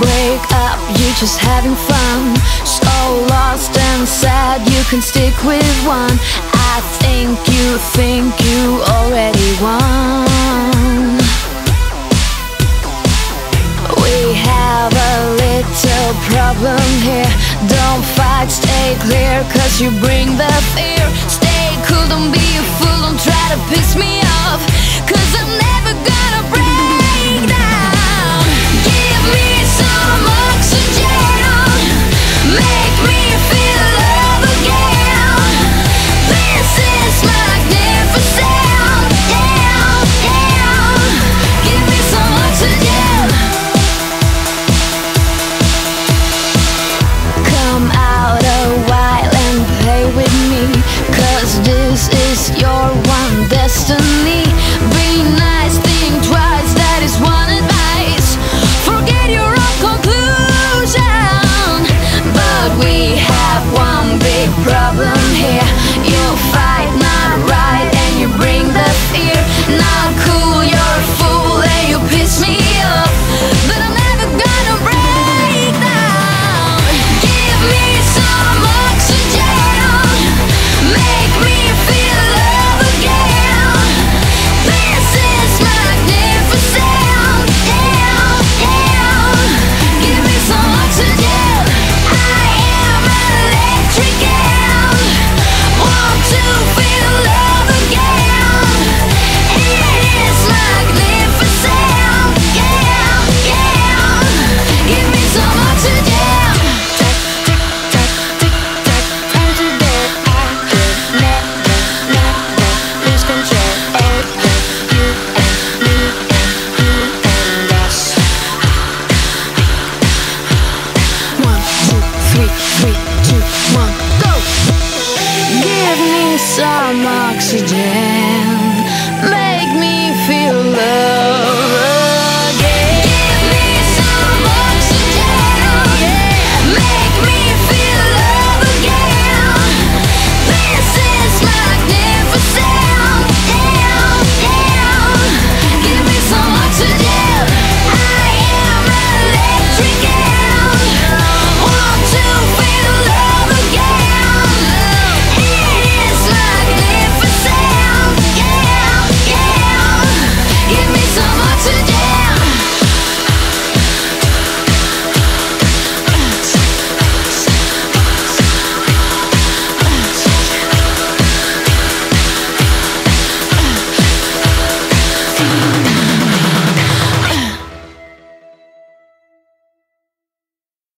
break up, you're just having fun. So lost and sad, you can stick with one. I think you already won. We have a little problem here. Don't fight, stay clear, cause you bring the fear. Stay cool, don't be a fool, don't try to piss me off, cause I'm never gonna break.